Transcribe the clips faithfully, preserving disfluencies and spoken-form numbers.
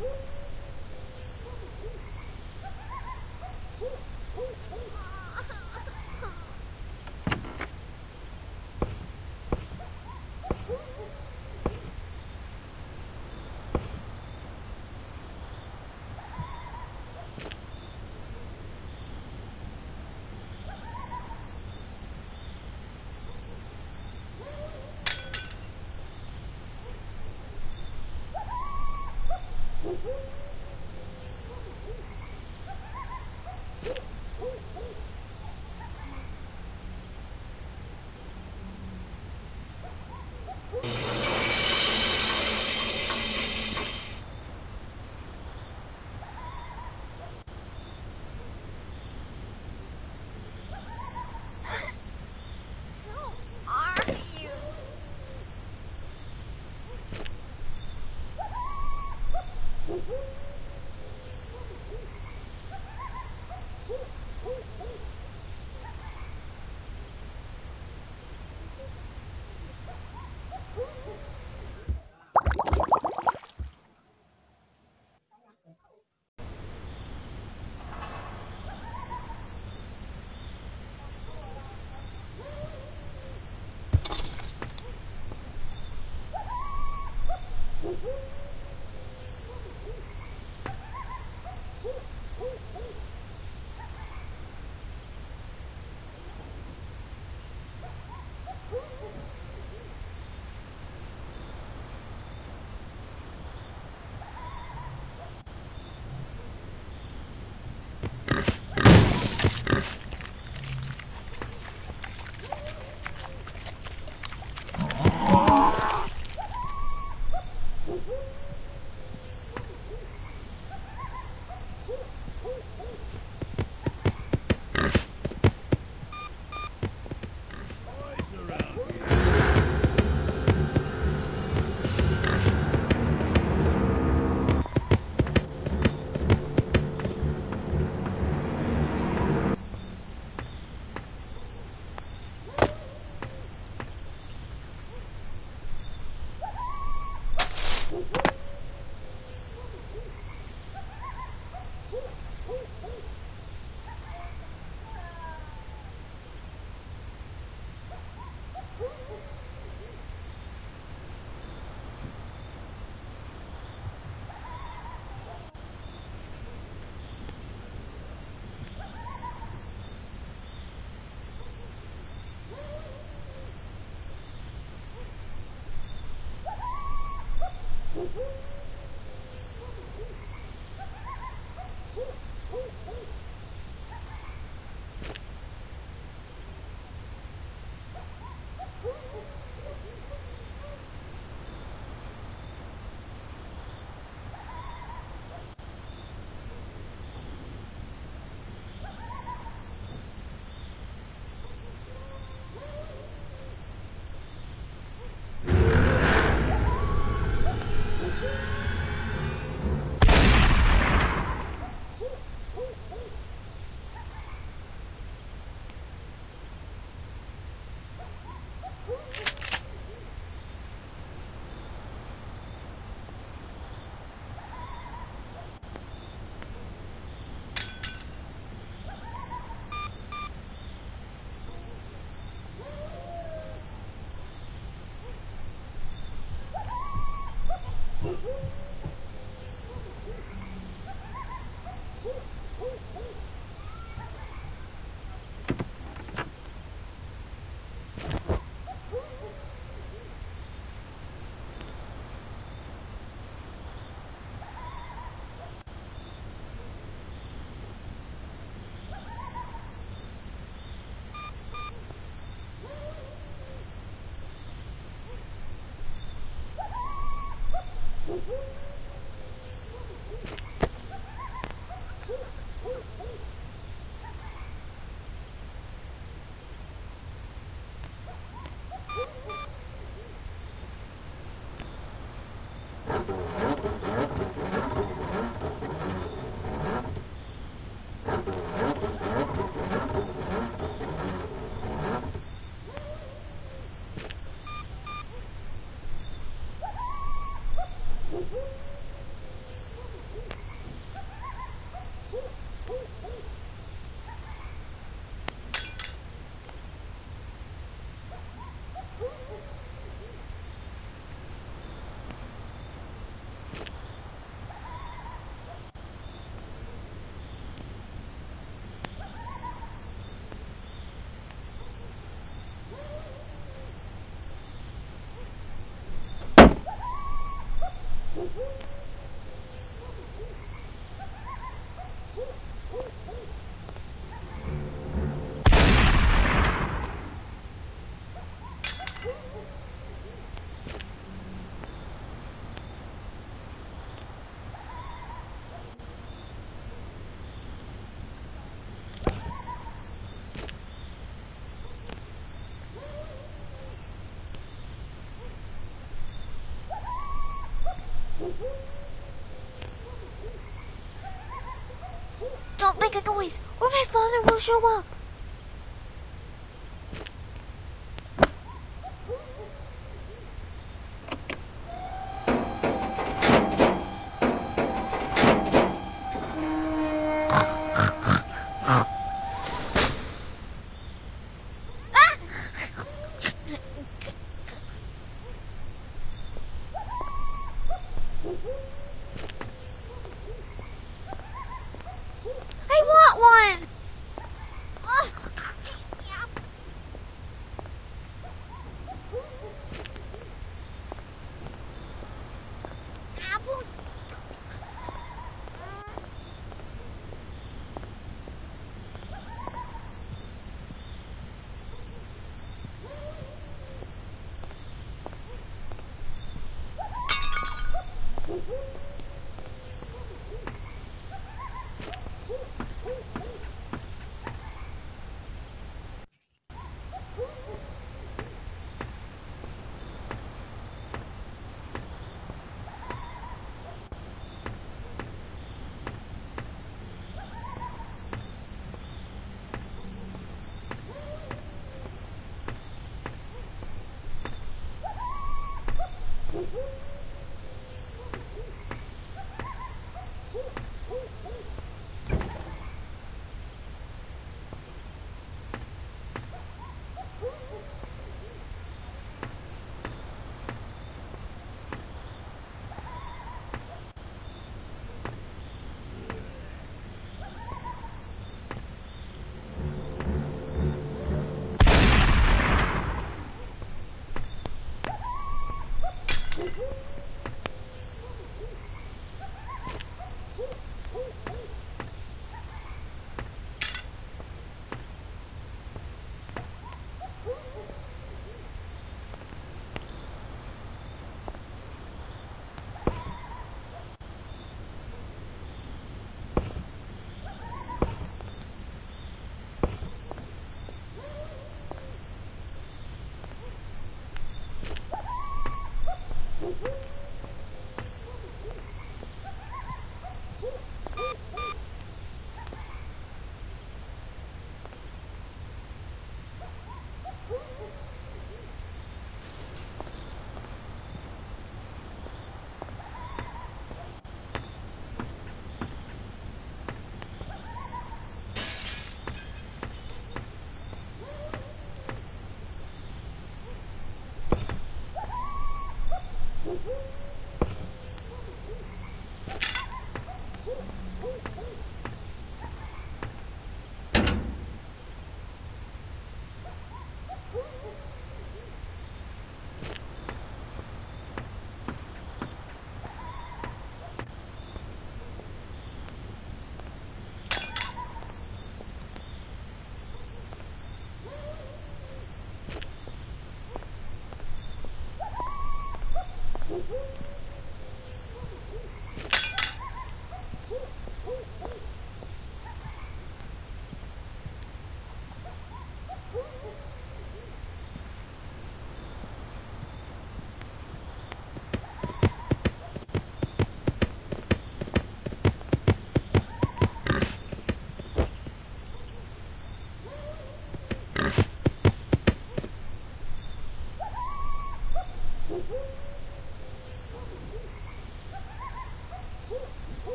Woo! Don't make a noise, or my father will show up.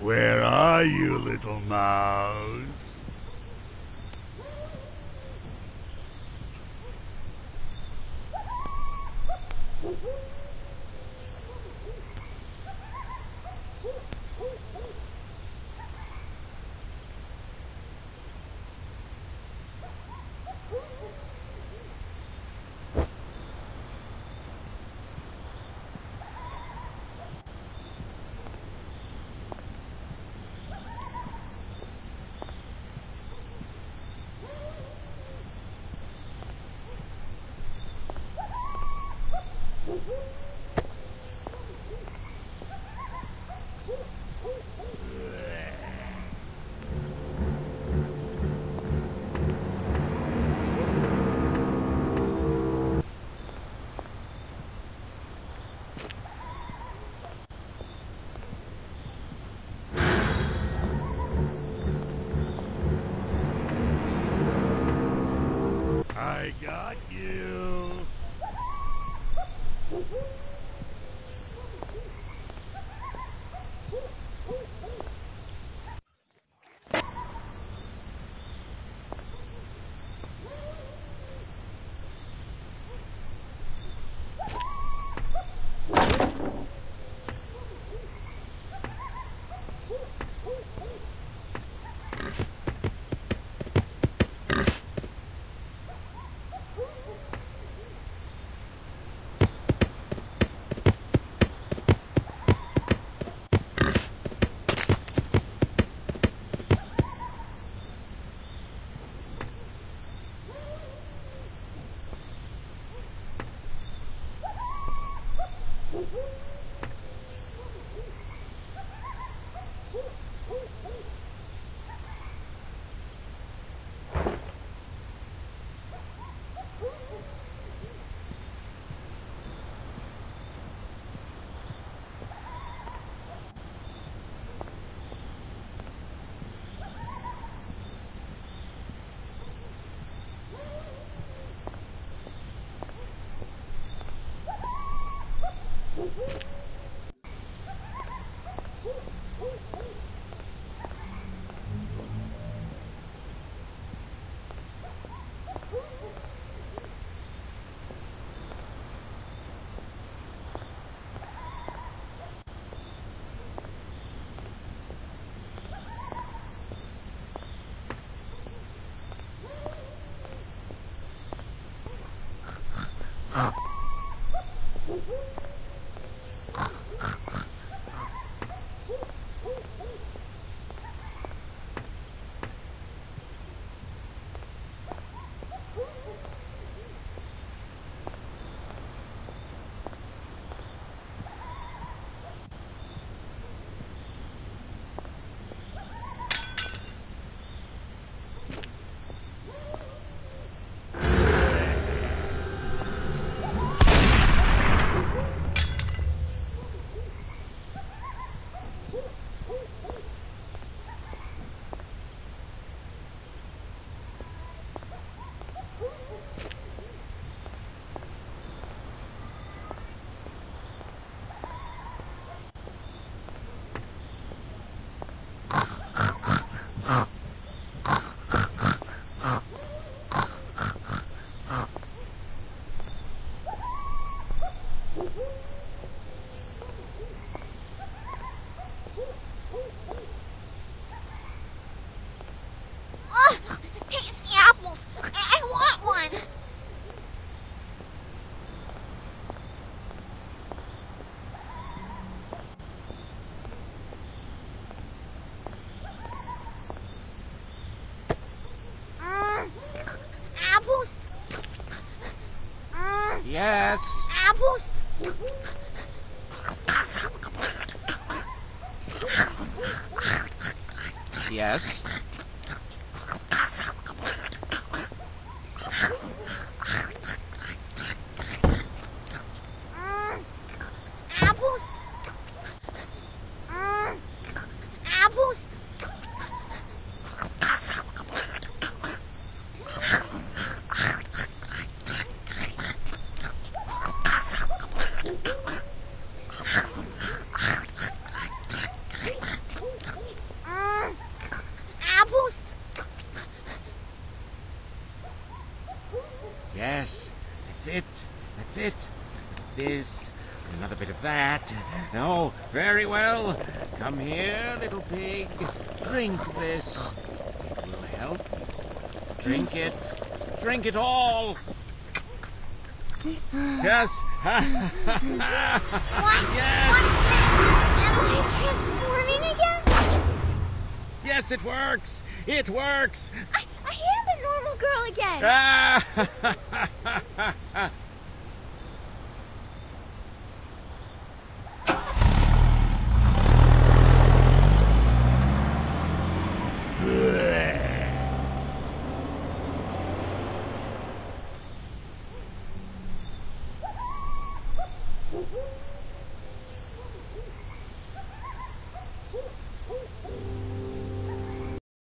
Where are you, little mouse? I got you. Yes. Apples. Yes. That's it. This, another bit of that. Oh, very well. Come here, little pig. Drink this. It will help. Drink it. Drink it all. Yes. What? Yes. Am I transforming again? Yes, it works. It works. I, I am a normal girl again. Ah. Woo-hoo!